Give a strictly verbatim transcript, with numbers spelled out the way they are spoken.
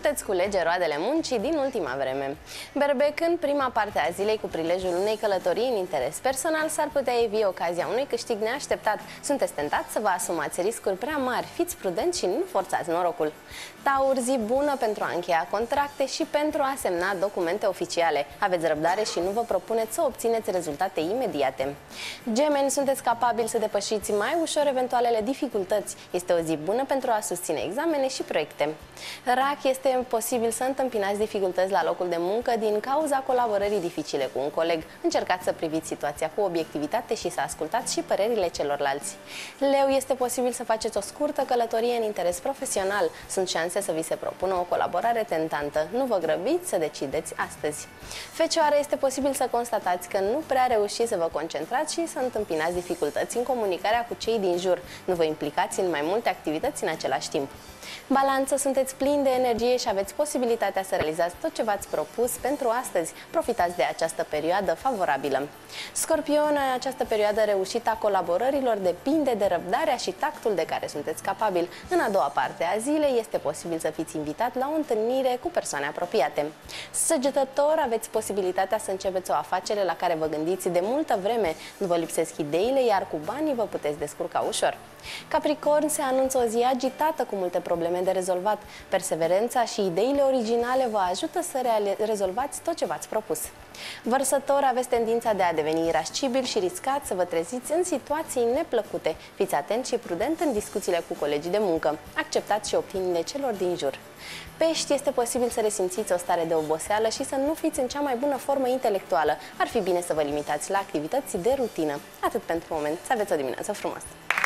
puteți culege roadele muncii din ultima vreme. Berbec, în prima parte a zilei, cu prilejul unei călătorii în interes personal, s-ar putea evi ocazia unui câștig neașteptat. Sunteți tentați să vă asumați riscuri prea mari, fiți prudenți și nu forțați norocul. Taur, zi bună pentru a încheia contracte și pentru a semna documente oficiale. Aveți răbdare și nu vă propuneți să obțineți rezultate imediate. Gemeni, sunteți capabili să depășiți mai ușor eventualele dificultăți. Este o zi bună pentru a susține examene și proiecte. Rac, este posibil să întâmpinați dificultăți la locul de muncă din cauza colaborării dificile cu un coleg. Încercați să priviți situația cu obiectivitate și să ascultați și părerile celorlalți. Leu, este posibil să faceți o scurtă călătorie în interes profesional. Sunt șanse să vi se propună o colaborare tentantă. Nu vă grăbiți să decideți astăzi. Fecioară, este posibil să constatați că nu prea reușiți să vă concentrați și să întâmpinați dificultăți în comunicarea cu cei din jur. Nu vă implicați în mai multe activități în același timp. Balanță, sunteți plini de energie și aveți posibilitatea să realizați tot ce v-ați propus pentru astăzi. Profitați de această perioadă favorabilă. Scorpion, această perioadă reușită a colaborărilor depinde de răbdarea și tactul de care sunteți capabili. În a doua parte a zilei este posibil să fiți invitat la o întâlnire cu persoane apropiate. Săgetător, aveți posibilitatea să începeți o afacere la care vă gândiți de multă vreme. Nu vă lipsesc ideile, iar cu banii vă puteți descurca ușor. Capricorn, se anunță o zi agitată cu multe probleme de rezolvat. Perseverența și ideile originale vă ajută să rezolvați tot ce v-ați propus. Vărsător, aveți tendința de a deveni irascibil și riscați să vă treziți în situații neplăcute. Fiți atent și prudent în discuțiile cu colegii de muncă. Acceptați și opiniile celor din jur. Pești, este posibil să resimțiți o stare de oboseală și să nu fiți în cea mai bună formă intelectuală. Ar fi bine să vă limitați la activități de rutină. Atât pentru moment. Să aveți o dimineață frumoasă!